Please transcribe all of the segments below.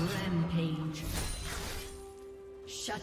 Rampage. Shut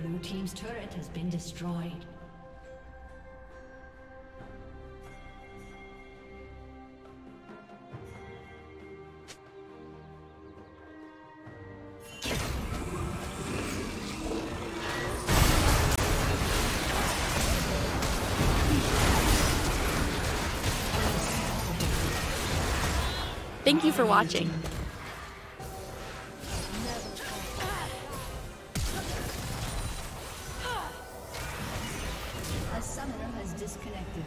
Blue team's turret has been destroyed. Thank you for watching. A summoner has disconnected.